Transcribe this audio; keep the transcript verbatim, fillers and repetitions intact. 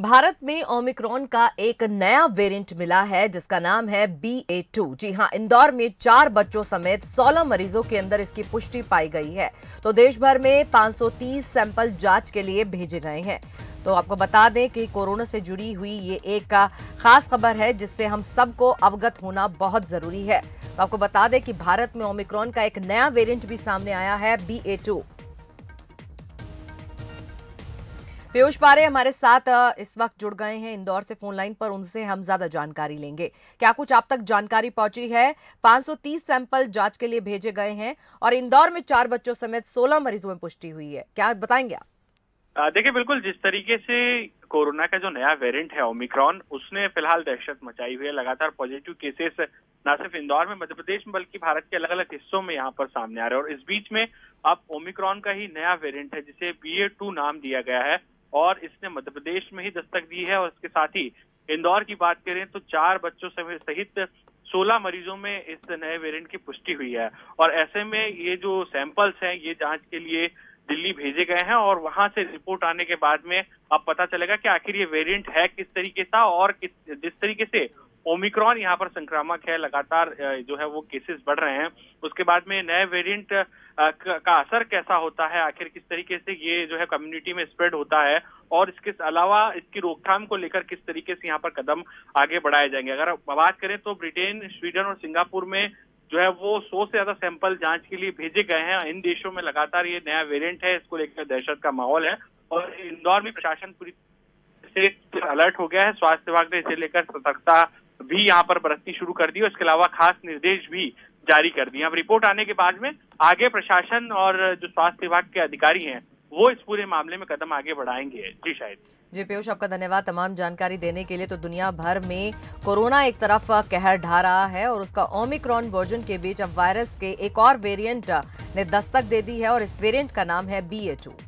भारत में ओमिक्रॉन का एक नया वेरिएंट मिला है जिसका नाम है बी ए टू। जी हां, इंदौर में चार बच्चों समेत सोलह मरीजों के अंदर इसकी पुष्टि पाई गई है। तो देश भर में पाँच सौ तीस सैंपल जांच के लिए भेजे गए हैं। तो आपको बता दें कि कोरोना से जुड़ी हुई ये एक खास खबर है जिससे हम सबको अवगत होना बहुत जरूरी है। तो आपको बता दें कि भारत में ओमिक्रॉन का एक नया वेरिएंट भी सामने आया है, बी ए टू। पीयूष पारे हमारे साथ इस वक्त जुड़ गए हैं इंदौर से फोन लाइन पर, उनसे हम ज्यादा जानकारी लेंगे। क्या कुछ आप तक जानकारी पहुंची है? पाँच सौ तीस सैंपल जांच के लिए भेजे गए हैं और इंदौर में चार बच्चों समेत सोलह मरीजों में पुष्टि हुई है, क्या बताएंगे आप? देखिए, बिल्कुल जिस तरीके से कोरोना का जो नया वेरिएंट है ओमिक्रॉन, उसने फिलहाल दहशत मचाई हुई है। लगातार पॉजिटिव केसेस न सिर्फ इंदौर में, मध्य प्रदेश में, बल्कि भारत के अलग अलग हिस्सों में यहाँ पर सामने आ रहे हैं। और इस बीच में अब ओमिक्रॉन का ही नया वेरिएंट है जिसे बी ए टू नाम दिया गया है और इसने मध्य प्रदेश में ही दस्तक दी है। और इसके साथ ही इंदौर की बात करें तो चार बच्चों सहित सोलह मरीजों में इस नए वेरिएंट की पुष्टि हुई है। और ऐसे में ये जो सैंपल्स हैं ये जांच के लिए दिल्ली भेजे गए हैं और वहां से रिपोर्ट आने के बाद में अब पता चलेगा कि आखिर ये वेरिएंट है किस तरीके का और किस जिस तरीके से ओमिक्रॉन यहाँ पर संक्रामक है। लगातार जो है वो केसेस बढ़ रहे हैं, उसके बाद में नए वेरिएंट का असर कैसा होता है, आखिर किस तरीके से ये जो है कम्युनिटी में स्प्रेड होता है और इसके अलावा इसकी रोकथाम को लेकर किस तरीके से यहाँ पर कदम आगे बढ़ाए जाएंगे। अगर बात करें तो ब्रिटेन, स्वीडन और सिंगापुर में जो है वो सौ से ज्यादा सैंपल जांच के लिए भेजे गए हैं। इन देशों में लगातार ये नया वेरिएंट है, इसको लेकर दहशत का माहौल है और इंदौर में प्रशासन पूरी तरह से अलर्ट हो गया है। स्वास्थ्य विभाग ने इसे लेकर सतर्कता भी यहाँ पर बरतनी शुरू कर दी और इसके अलावा खास निर्देश भी जारी कर दिए। अब रिपोर्ट आने के बाद में आगे प्रशासन और जो स्वास्थ्य विभाग के अधिकारी हैं वो इस पूरे मामले में कदम आगे बढ़ाएंगे। जी शायद जी पीयूष, आपका धन्यवाद तमाम जानकारी देने के लिए। तो दुनिया भर में कोरोना एक तरफ कहर ढा रहा है और उसका ओमिक्रॉन वर्जन के बीच अब वायरस के एक और वेरिएंट ने दस्तक दे दी है और इस वेरिएंट का नाम है बी ए टू।